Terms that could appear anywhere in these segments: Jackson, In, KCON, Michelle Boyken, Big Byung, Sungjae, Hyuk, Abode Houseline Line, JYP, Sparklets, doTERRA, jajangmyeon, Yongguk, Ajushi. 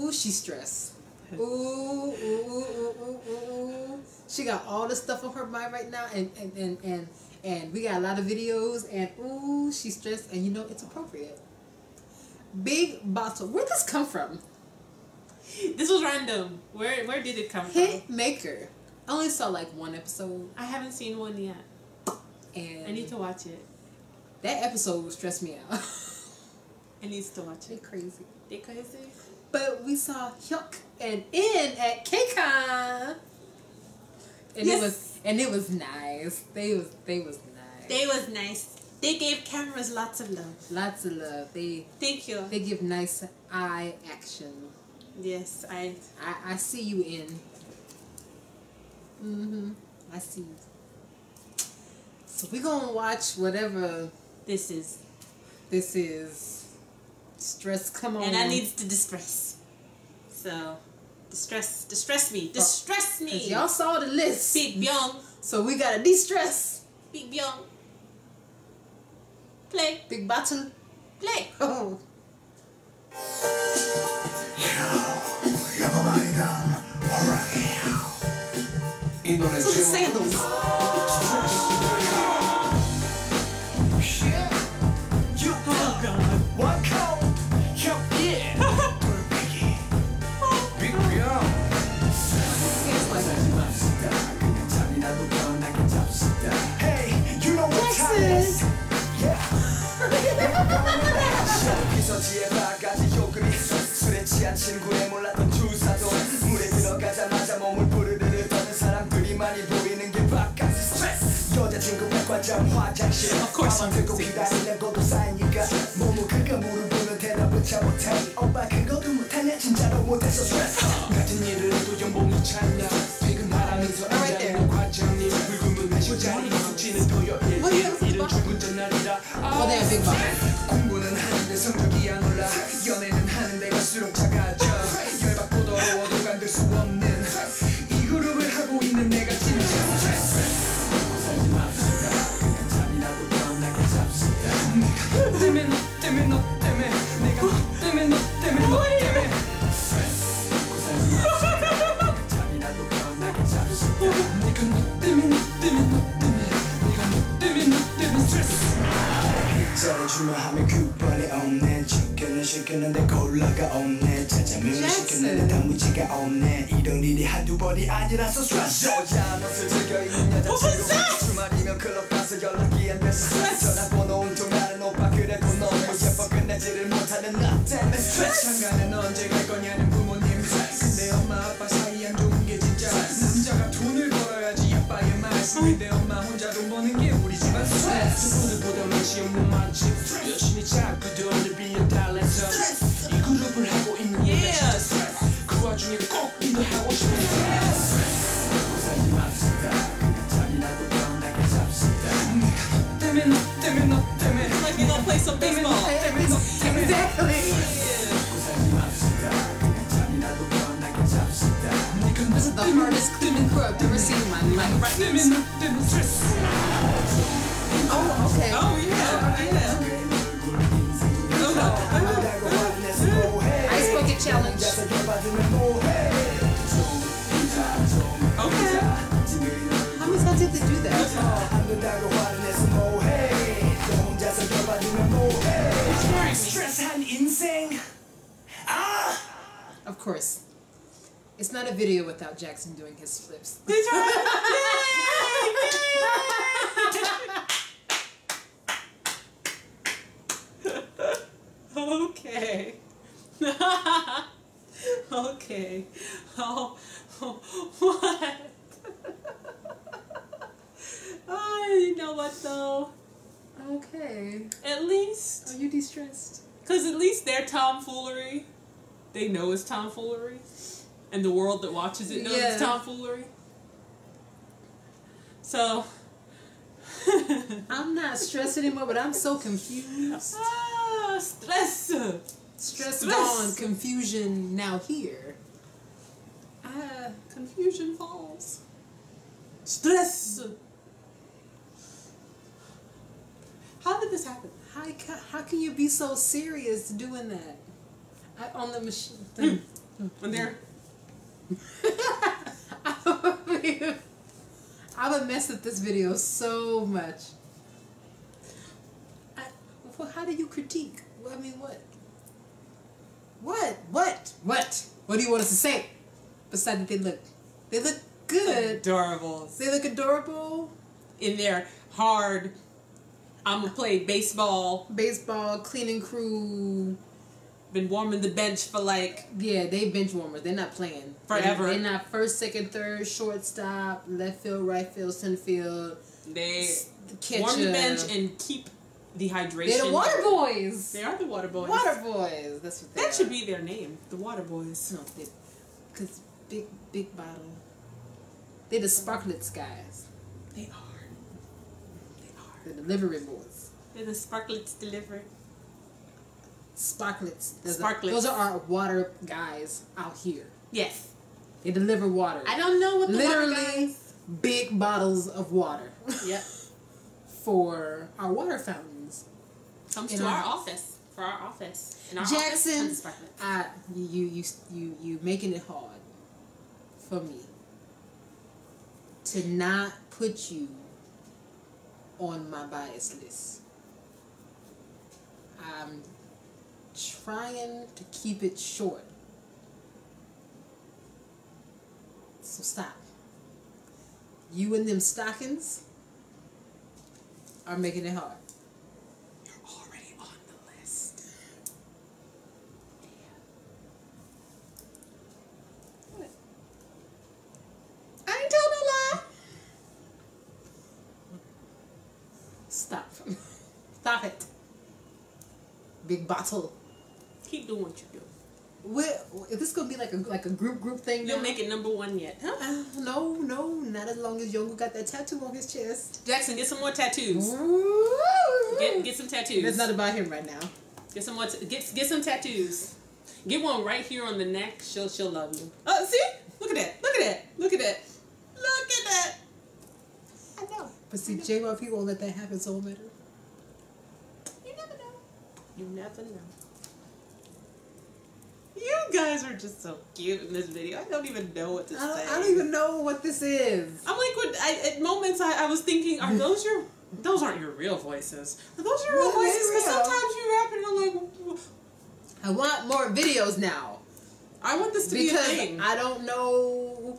Ooh, she's stressed. Ooh, ooh, ooh, ooh, ooh, ooh. She got all the stuff on her mind right now, and we got a lot of videos, and ooh, she's stressed, and you know it's appropriate. Big Bottle. Where'd this come from? This was random. Where did it come from? Hitmaker. I only saw like one episode. I haven't seen one yet. And I need to watch it. That episode stressed me out. I need to watch it. They're crazy. They're crazy. But we saw Hyuk and In at KCON. And yes. it was nice. They was nice. They was nice. They gave cameras lots of love. Lots of love. They give nice eye action. Yes, I see you in. Mm-hmm. I see you. So we're gonna watch whatever this is. This is stress. Come on. And I need to distress. So distress me. Distress me. 'Cause y'all saw the list. Big Byung. So we gotta de-stress. Big Byung. Play. Big Bottle. Play. Oh. Those are sandals. Oh God. What? Yeah. Big Byung. Hey, you know what time it is? Of course I'm going without Jackson doing his flips. Yay! Yay! Okay. Okay. Oh, what? Oh, you know what though? Okay. At least. Are you de-stressed? Because at least they're tomfoolery. They know it's tomfoolery. And the world that watches it knows it's tomfoolery. So. I'm not stressed anymore, but I'm so confused. Ah, stress. Stress gone, confusion now here. Ah, confusion falls. Stress. How did this happen? How can you be so serious doing that? On the machine thing. And they're... I would mess with this video so much. Well, how do you critique? I mean, what? What? What do you want us to say? Besides that they look good. Adorable. They look adorable. In their hard, I'm gonna play baseball. Baseball, cleaning crew. Been warming the bench for like... Yeah, they bench warmers. They're not playing. Forever. They're not first, second, third, shortstop, left field, right field, center field. They catcher. Warm the bench and keep the hydration. They're the water boys. They are the water boys. Water boys. That's what they That are. Should be their name. The water boys. No, because big bottle. They're the sparklets guys. They are. They are. The delivery boys. They're the sparklets delivery. Sparklets. Those are our water guys out here. Yes. They deliver water. I don't know what the water guys... big bottles of water. Yep. For our water fountains. Comes to our office. For our office. In our Jackson, office, you making it hard for me to not put you on my bias list. I'm trying to keep it short. So stop. You and them stockings are making it hard. You're already on the list. Damn. What? I ain't told no lie. Stop. Stop it. Big bottle. Keep doing what you do. Is this gonna be like a group thing? You'll make it #1 yet, huh? No, not as long as Yongguk got that tattoo on his chest. Jackson, get some more tattoos. Get some tattoos. That's not about him right now. Get some more. Get some tattoos. Get one right here on the neck. She'll love you. Oh, see? Look at that. Look at that. Look at that. Look at that. I know. But see, JYP won't let that happen, so it matter. You never know. You never know. You guys are just so cute in this video. I don't even know what to say. I don't even know what this is. I'm like, at moments I was thinking, are those your? Those aren't your real voices. Are those your real voices? Because sometimes you rap and I'm like, I want more videos now. I want this to be a thing. Because I don't know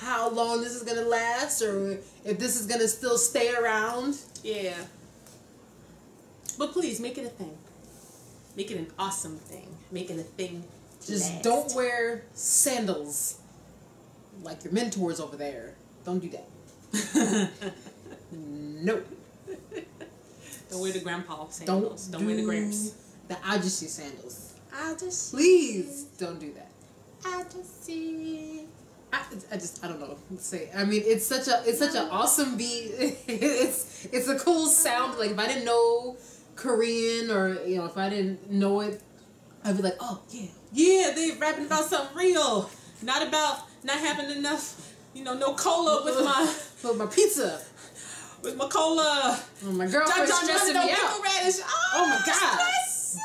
how long this is gonna last or if this is gonna still stay around. Yeah. But please make it a thing. Make it an awesome thing. Make it a thing. Just last. Don't wear sandals like your mentors over there. Don't do that. Nope. Don't wear the grandpa sandals. Don't wear the gramps. The Ajushi sandals. Ajushi. Please don't do that. Ajushi. I don't know what to say. I mean, it's such an awesome beat. it's a cool sound. Like if I didn't know Korean, or if I didn't know it, I'd be like, oh yeah, they rapping about something real, not about not having enough, no cola with my pizza, with my cola. Oh my girl, stressing me out. Radish. Oh my god, stress.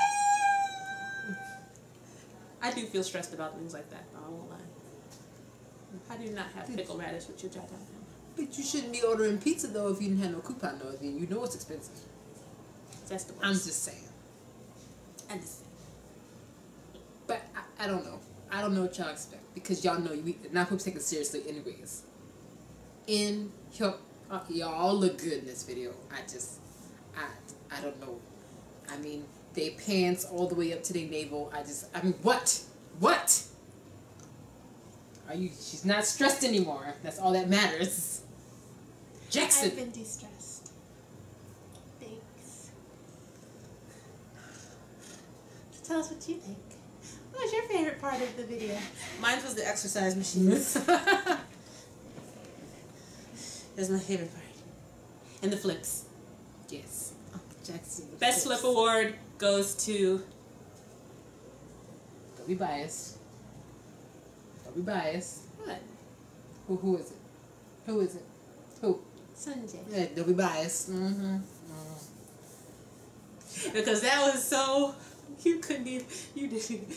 I do feel stressed about things like that. I won't lie. How do you not have pickle radish with your jajangmyeon? But you shouldn't be ordering pizza though if you didn't have no coupon though. Then you know it's expensive. I'm just saying. I'm just saying. But I don't know. I don't know what y'all expect because y'all know we not people take it seriously anyways. In y'all look good in this video. I don't know. I mean, they pants all the way up to their navel. I mean what? Are you? She's not stressed anymore. That's all that matters. Jackson. I've been de-stressed. Tell us what you think. What was your favorite part of the video? Mine was the exercise machines. That's my favorite part. And the flips. Yes. Oh, Jackson. Best flip award goes to... Don't be biased. Don't be biased. What? Who is it? Who is it? Who? Sungjae. Yeah, don't be biased. Because that was so... You couldn't even. You didn't.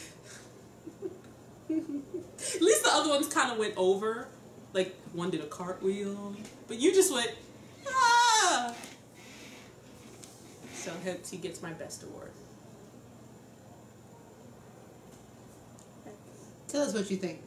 At least the other ones kind of went over. Like, one did a cartwheel. But you just went, ah! So hence he gets my best award. Tell us what you think.